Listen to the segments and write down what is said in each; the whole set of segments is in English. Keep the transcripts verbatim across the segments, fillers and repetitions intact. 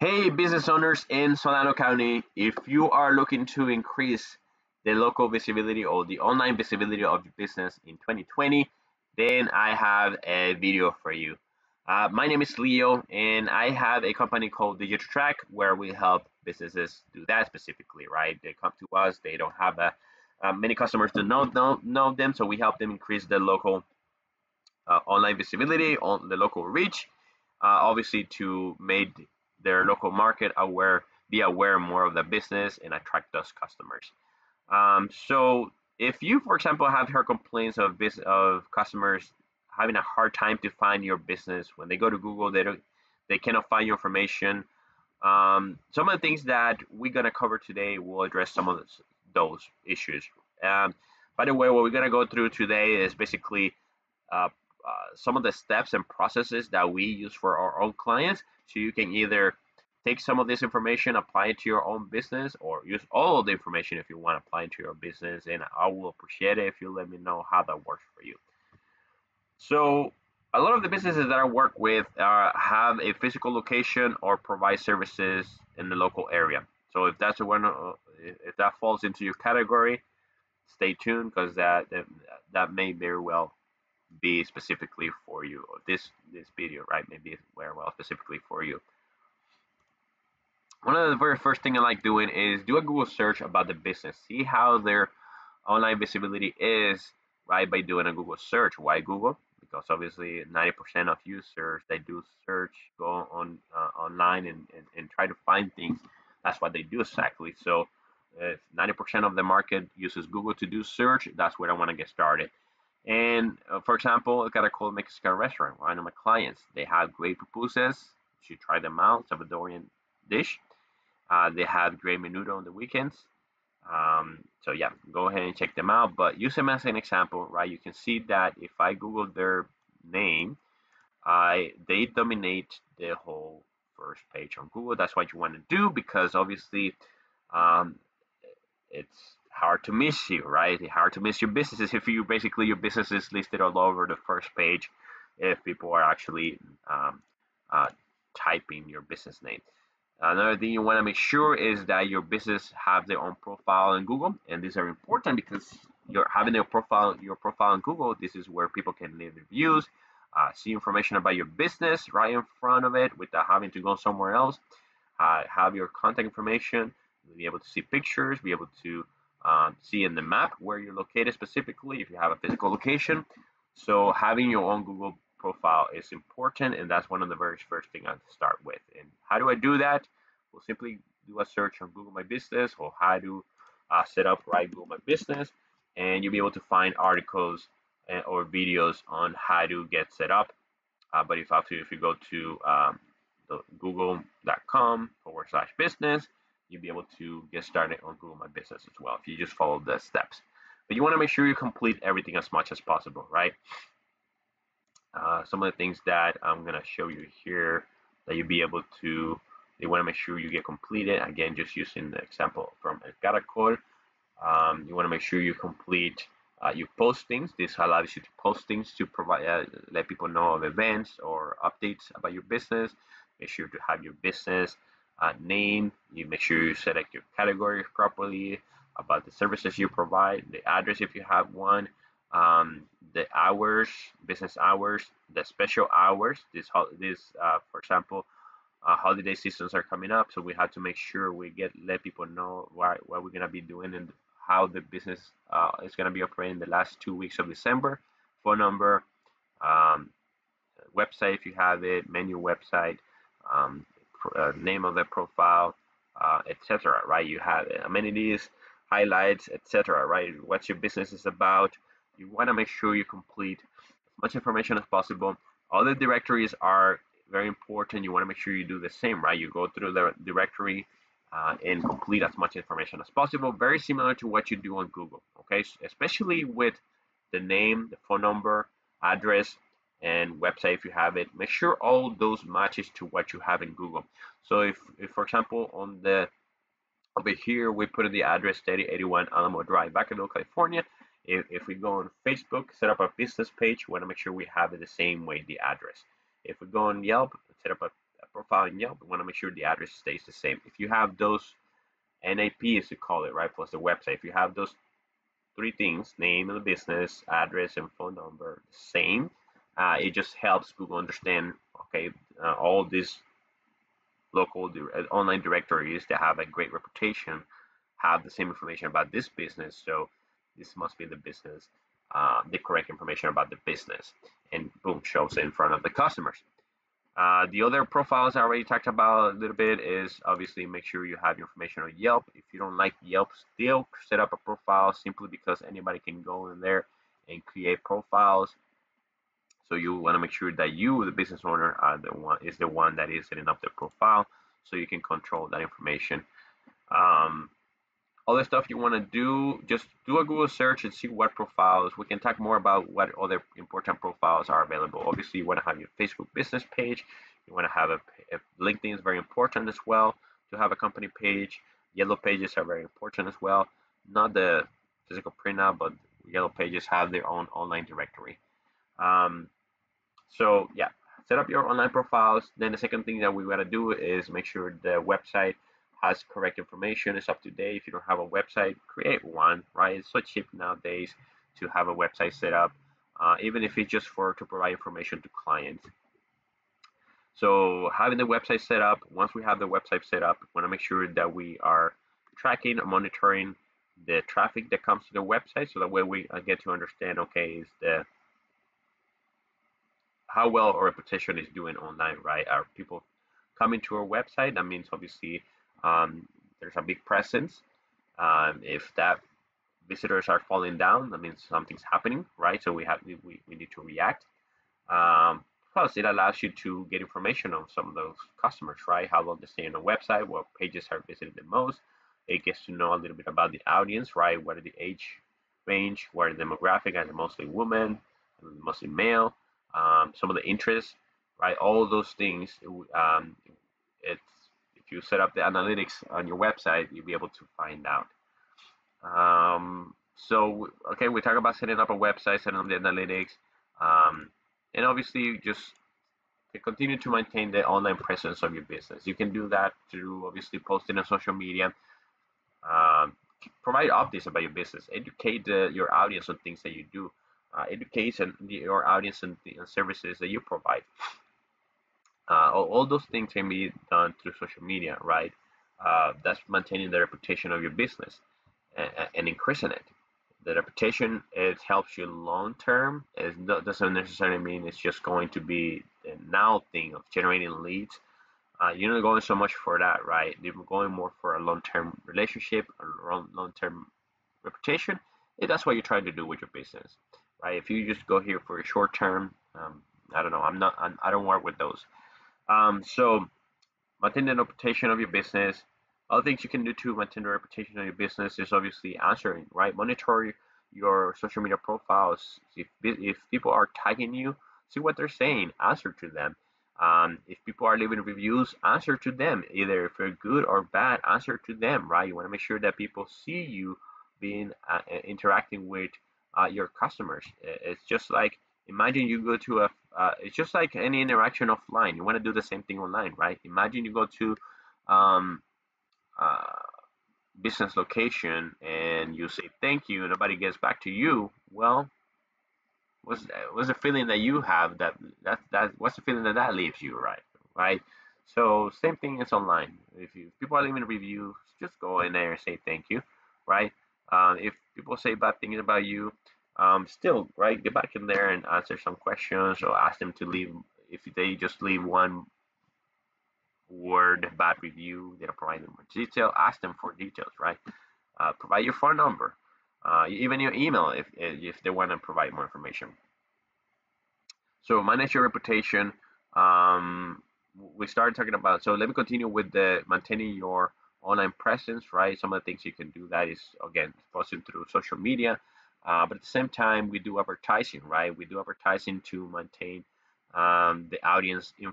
Hey, business owners in Solano County, if you are looking to increase the local visibility or the online visibility of your business in twenty twenty, then I have a video for you. Uh, my name is Leo, and I have a company called Digital Track where we help businesses do that specifically, right? They come to us, they don't have a, uh, many customers that know, know, know them, so we help them increase the local uh, online visibility, on the local reach, uh, obviously to make their local market aware, be aware more of the business and attract those customers. Um, so if you, for example, have heard complaints of business, of customers having a hard time to find your business, when they go to Google, they don't, they cannot find your information. Um, some of the things that we're gonna cover today will address some of those, those issues. Um, by the way, what we're gonna go through today is basically uh, uh, some of the steps and processes that we use for our own clients, so you can either take some of this information, apply it to your own business, or use all of the information if you want to apply it to your business, and I will appreciate it if you let me know how that works for you. So a lot of the businesses that I work with uh, have a physical location or provide services in the local area. So if that's the one, uh, if that falls into your category, stay tuned, because that, that that may very well be specifically for you, or this this video, right, maybe very well specifically for you. One of the very first thing I like doing is do a Google search about the business, see how their online visibility is, right, by doing a Google search. Why Google? Because obviously ninety percent of users, they do search, go on uh, online and, and, and try to find things. That's what they do exactly. So if ninety percent of the market uses Google to do search, that's where I want to get started. And uh, for example, El Caracol Mexican restaurant, one of my clients, they have great pupusas. You should try them out, Salvadorian dish. Uh, they have great menudo on the weekends. Um, so yeah, go ahead and check them out, but use them as an example, right? You can see that if I Google their name, I they dominate the whole first page on Google. That's what you want to do, because obviously um, it's hard to miss you, right? It's hard to miss your businesses if you basically your business is listed all over the first page, if people are actually um, uh, typing your business name. Another thing you want to make sure is that your business have their own profile in Google, and these are important because you're having your profile, your profile in Google. This is where people can leave reviews, uh, see information about your business right in front of it without having to go somewhere else. Uh, have your contact information, be able to see pictures, be able to um, see in the map where you're located specifically if you have a physical location. So having your own Google profile is important, and that's one of the very first things I start with. And how do I do that? We'll simply do a search on Google My Business, or how to uh, set up right Google My Business, and you'll be able to find articles and, or videos on how to get set up. Uh, but if after if you go to um, google.com forward slash business, you'll be able to get started on Google My Business as well if you just follow the steps. But you want to make sure you complete everything as much as possible, right? Uh, some of the things that I'm gonna show you here that you'll be able to, you want to make sure you get completed. Again, just using the example from El Caracol, um, you want to make sure you complete uh, your postings. This allows you to post things to provide, uh, let people know of events or updates about your business. Make sure to have your business uh, name. You make sure you select your categories properly, about the services you provide, the address if you have one. Um, the hours, business hours, the special hours. This, this, uh, for example, uh, holiday seasons are coming up, so we have to make sure we get let people know why, what we're gonna be doing and how the business uh, is gonna be operating the last two weeks of December. Phone number, um, website if you have it, menu website, um, uh, name of the profile, uh, et cetera. Right? You have amenities, highlights, et cetera. Right? What your business is about. You want to make sure you complete as much information as possible. All the directories are very important. You want to make sure you do the same, right? You go through the directory uh, and complete as much information as possible. Very similar to what you do on Google, okay? Especially with the name, the phone number, address, and website if you have it. Make sure all those matches to what you have in Google. So if, if for example, on the over here, we put in the address thirty eighty-one Alamo Drive, Vacaville, California. If, if we go on Facebook, set up a business page, we want to make sure we have it the same way, the address. If we go on Yelp, set up a, a profile in Yelp, we want to make sure the address stays the same. If you have those N A P, as you call it, right, plus the website, if you have those three things, name of the business, address, and phone number, same, uh, it just helps Google understand, okay, uh, all these local uh, online directories that have a great reputation have the same information about this business, so this must be the business, uh, the correct information about the business, and boom, shows in front of the customers. Uh, the other profiles I already talked about a little bit is obviously make sure you have your information on Yelp. If you don't like Yelp, still set up a profile simply because anybody can go in there and create profiles. So you want to make sure that you, the business owner, are the one is the one that is setting up the profile, so you can control that information. Um, other stuff you want to do, just do a Google search and see what profiles. We can talk more about what other important profiles are available. Obviously, you want to have your Facebook business page. You want to have a, a LinkedIn is very important as well to have a company page. Yellow Pages are very important as well. Not the physical printout, but Yellow Pages have their own online directory. Um, so yeah, set up your online profiles. Then the second thing that we got to do is make sure the website has correct information, is up to date. If you don't have a website, create one, right? It's so cheap nowadays to have a website set up, uh, even if it's just for to provide information to clients. So having the website set up, once we have the website set up, we want to make sure that we are tracking and monitoring the traffic that comes to the website, so that way we get to understand, okay, is the how well our reputation is doing online, right? Are people coming to our website? That means obviously um, there's a big presence. Um, if that visitors are falling down, that means something's happening, right? So we have we, we need to react. Um, plus, it allows you to get information on some of those customers, right? How long they stay on the website, what pages are visited the most. It gets to know a little bit about the audience, right? What are the age range? What are the demographic? Are they mostly women? Are they mostly male? Um, some of the interests, right? All those things. Um, it's if you set up the analytics on your website, you'll be able to find out. Um, so, okay, we talk about setting up a website, setting up the analytics, um, and obviously just to continue to maintain the online presence of your business. You can do that through obviously posting on social media. Um, provide updates about your business. Educate the, your audience on things that you do. Uh, education, your audience, and the and services that you provide. Uh, all, all those things can be done through social media, right? Uh, that's maintaining the reputation of your business and, and increasing it. The reputation, it helps you long term. It doesn't necessarily mean it's just going to be the now thing of generating leads. Uh, you're not going so much for that, right? You're going more for a long term relationship, a long term reputation. And that's what you're trying to do with your business. Right? If you just go here for a short term, um, I don't know. I'm not. I'm, I don't work with those. Um, so maintain the reputation of your business. Other things you can do to maintain the reputation of your business is obviously answering. Right? Monitor your social media profiles. If if people are tagging you, see what they're saying. Answer to them. Um, if people are leaving reviews, answer to them. Either if they're good or bad, answer to them. Right? You want to make sure that people see you being uh, interacting with. Uh, your customers. It's just like, imagine you go to a, uh, it's just like any interaction offline. You want to do the same thing online, right? Imagine you go to um, uh, business location and you say thank you, nobody gets back to you. Well, what's, what's the feeling that you have that, that, that, what's the feeling that that leaves you, right? Right? So same thing is online. If you, if people are leaving reviews, just go in there and say thank you, right? Um, if people say bad things about you, um, still, right, get back in there and answer some questions, or ask them to leave. If they just leave one word bad review, they don't provide them with detail, ask them for details, right? Uh, provide your phone number, uh, even your email if, if they want to provide more information. So manage your reputation. Um, we started talking about, so let me continue with the maintaining your online presence, right? Some of the things you can do that is, again, posting through social media, uh, but at the same time, we do advertising, right? We do advertising to maintain um, the audience, in,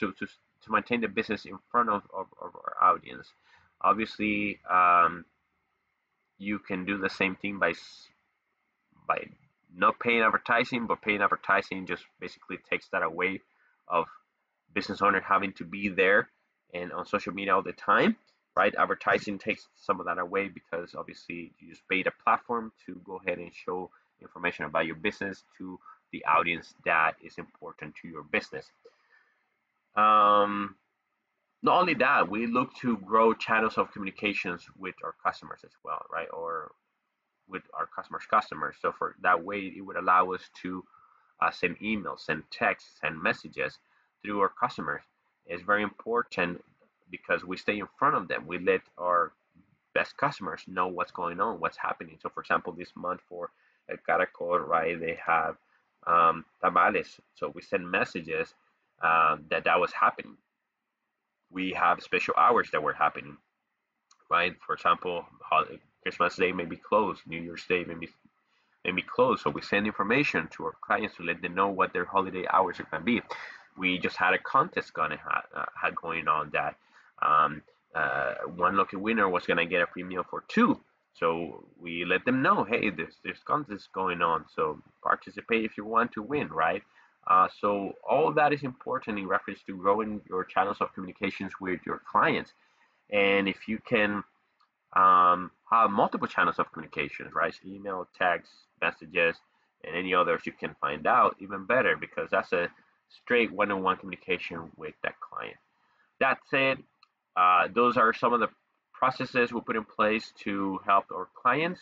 to, to, to maintain the business in front of, of, of our audience. Obviously, um, you can do the same thing by, by not paying advertising, but paying advertising just basically takes that away of business owner having to be there and on social media all the time, right? Advertising takes some of that away because obviously you just paid a platform to go ahead and show information about your business to the audience that is important to your business. Um, not only that, we look to grow channels of communications with our customers as well, right? Or with our customers' customers. So for that way, it would allow us to uh, send emails, send texts, send messages through our customers. It's very important because we stay in front of them. We let our best customers know what's going on, what's happening. So for example, this month for El Caracol, right, they have um, tamales. So we send messages um, that that was happening. We have special hours that were happening, right? For example, Christmas Day may be closed, New Year's Day may be, may be closed. So we send information to our clients to let them know what their holiday hours are going to be. We just had a contest going ha uh, had going on that um, uh, one lucky winner was going to get a free meal for two. So we let them know, hey, there's, there's contest going on. So participate if you want to win, right? Uh, so all that is important in reference to growing your channels of communications with your clients. And if you can um, have multiple channels of communications, right? Email, text, messages, and any others you can find out, even better, because that's a straight one-on-one communication with that client. That said, uh, those are some of the processes we put in place to help our clients.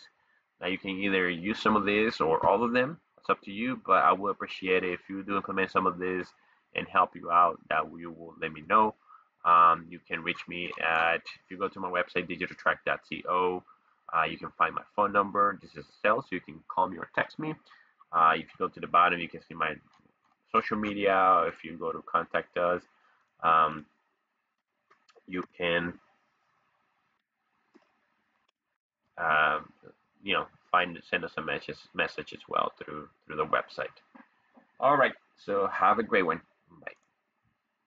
Now you can either use some of this or all of them. It's up to you, but I would appreciate it if you do implement some of this and help you out. That you will let me know. Um, you can reach me at, if you go to my website, digital track dot co, uh, you can find my phone number. This is a cell, so you can call me or text me. Uh, if you go to the bottom, you can see my social media. If you go to contact us, um, you can uh, you know find send us a message message as well through through the website. All right, so have a great one.